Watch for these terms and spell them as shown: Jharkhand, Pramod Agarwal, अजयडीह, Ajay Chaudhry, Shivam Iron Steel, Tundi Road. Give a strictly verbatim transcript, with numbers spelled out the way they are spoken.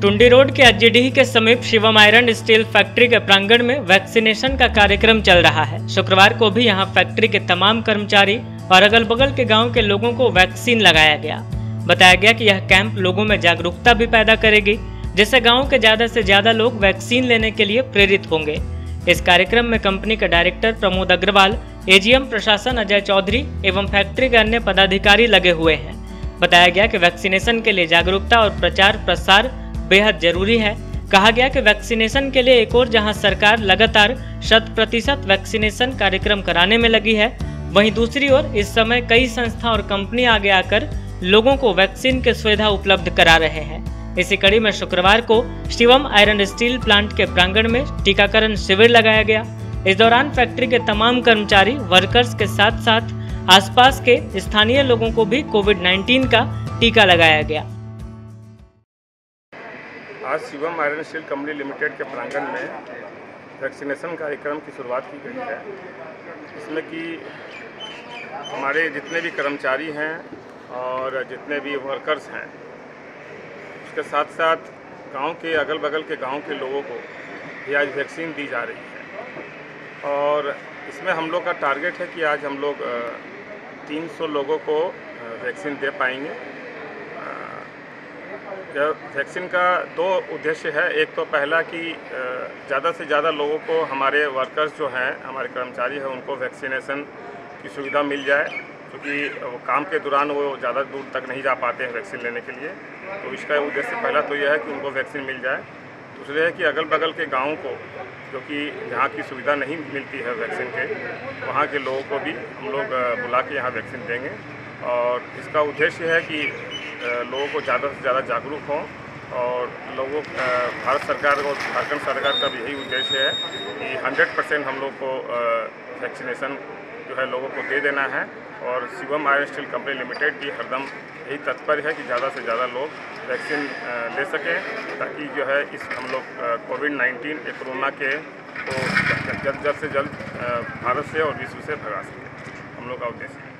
Tundi road के अजयडीह के समीप शिवम आयरन स्टील फैक्ट्री के प्रांगण में वैक्सीनेशन का कार्यक्रम चल रहा है। शुक्रवार को भी यहां फैक्ट्री के तमाम कर्मचारी और अगल बगल के गांव के लोगों को वैक्सीन लगाया गया। बताया गया कि यह कैंप लोगों में जागरूकता भी पैदा करेगी, जिससे गाँव के ज्यादा से ज्यादा लोग वैक्सीन लेने के लिए प्रेरित होंगे। इस कार्यक्रम में कंपनी के डायरेक्टर प्रमोद अग्रवाल, एजीएम प्रशासन अजय चौधरी एवं फैक्ट्री के अन्य पदाधिकारी लगे हुए हैं। बताया गया कि वैक्सीनेशन के लिए जागरूकता और प्रचार प्रसार बेहद जरूरी है। कहा गया कि वैक्सीनेशन के लिए एक और जहां सरकार लगातार शत प्रतिशत वैक्सीनेशन कार्यक्रम कराने में लगी है, वहीं दूसरी ओर इस समय कई संस्था और कंपनी आगे आकर लोगों को वैक्सीन की सुविधा उपलब्ध करा रहे हैं। इसी कड़ी में शुक्रवार को शिवम आयरन स्टील प्लांट के प्रांगण में टीकाकरण शिविर लगाया गया। इस दौरान फैक्ट्री के तमाम कर्मचारी वर्कर्स के साथ साथ आसपास के स्थानीय लोगों को भी कोविड उन्नीस का टीका लगाया गया। आज Shivam iron steel company limited के प्रांगण में वैक्सीनेशन कार्यक्रम की शुरुआत की गई है। इसमें कि हमारे जितने भी कर्मचारी हैं और जितने भी वर्कर्स हैं, उसके साथ साथ गांव के अगल बगल के गांव के लोगों को भी आज वैक्सीन दी जा रही है। और इसमें हम लोग का टारगेट है कि आज हम लोग तीन सौ लोगों को वैक्सीन दे पाएंगे। वैक्सीन का दो उद्देश्य है। एक तो पहला कि ज़्यादा से ज़्यादा लोगों को, हमारे वर्कर्स जो हैं, हमारे कर्मचारी हैं, उनको वैक्सीनेशन की सुविधा मिल जाए, क्योंकि काम के दौरान वो ज़्यादा दूर तक नहीं जा पाते हैं वैक्सीन लेने के लिए। तो इसका उद्देश्य पहला तो यह है कि उनको वैक्सीन मिल जाए। दूसरे है कि अगल बगल के गाँव को, जो कि यहाँ की सुविधा नहीं मिलती है वैक्सीन के, वहाँ के लोगों को भी हम लोग बुला के यहाँ वैक्सीन देंगे। और इसका उद्देश्य है कि लोगों को ज़्यादा से ज़्यादा जागरूक हों और लोगों, भारत सरकार और झारखंड सरकार का भी यही उद्देश्य है कि हंड्रेड परसेंट हम लोग को वैक्सीनेशन जो है लोगों को दे देना है। और Shivam iron steel company limited भी हरदम यही तत्पर है कि ज़्यादा से ज़्यादा लोग वैक्सीन ले सकें, ताकि जो है इस हम लोग कोविड उन्नीस एक कोरोना के को जल्द जल्द से जल्द भारत से और विश्व से भगा सकें। हम लोग का उद्देश्य